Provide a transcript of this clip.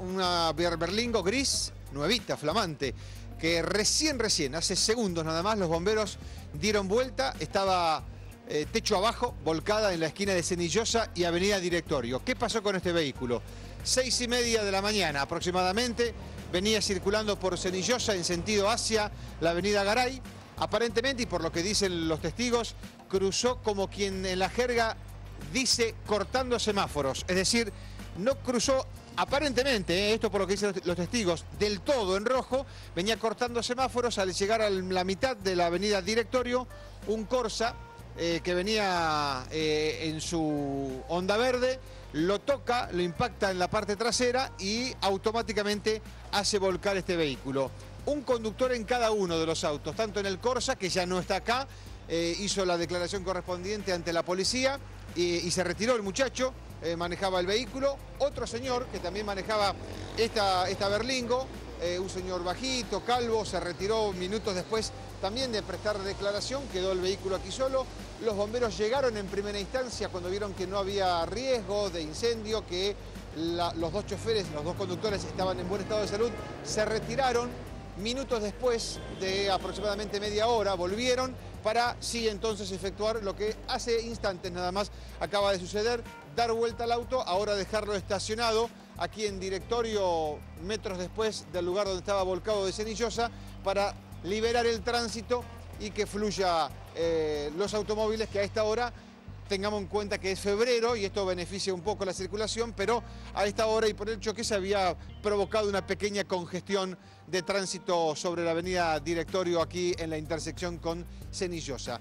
una Berlingo gris, nuevita, flamante, que recién, hace segundos nada más, los bomberos dieron vuelta, estaba techo abajo, volcada en la esquina de Senillosa y Avenida Directorio. ¿Qué pasó con este vehículo? 6:30 de la mañana aproximadamente, venía circulando por Senillosa en sentido hacia la Avenida Garay, aparentemente, y por lo que dicen los testigos, cruzó como quien en la jerga dice cortando semáforos, es decir, no cruzó aparentemente, esto por lo que dicen los testigos, del todo en rojo, venía cortando semáforos. Al llegar a la mitad de la Avenida Directorio, un Corsa que venía en su onda verde, lo toca, lo impacta en la parte trasera y automáticamente hace volcar este vehículo. Un conductor en cada uno de los autos, tanto en el Corsa, que ya no está acá, hizo la declaración correspondiente ante la policía y se retiró el muchacho, manejaba el vehículo. Otro señor que también manejaba esta Berlingo, un señor bajito, calvo, se retiró minutos después también de prestar declaración, quedó el vehículo aquí solo. Los bomberos llegaron en primera instancia cuando vieron que no había riesgo de incendio, que los dos choferes, los dos conductores estaban en buen estado de salud, se retiraron. Minutos después de aproximadamente media hora volvieron para sí entonces efectuar lo que hace instantes nada más acaba de suceder, dar vuelta al auto, ahora dejarlo estacionado aquí en Directorio, metros después del lugar donde estaba volcado de Senillosa, para liberar el tránsito y que fluya los automóviles, que a esta hora, tengamos en cuenta que es febrero y esto beneficia un poco la circulación, pero a esta hora y por el choque se había provocado una pequeña congestión de tránsito sobre la Avenida Directorio aquí en la intersección con Senillosa.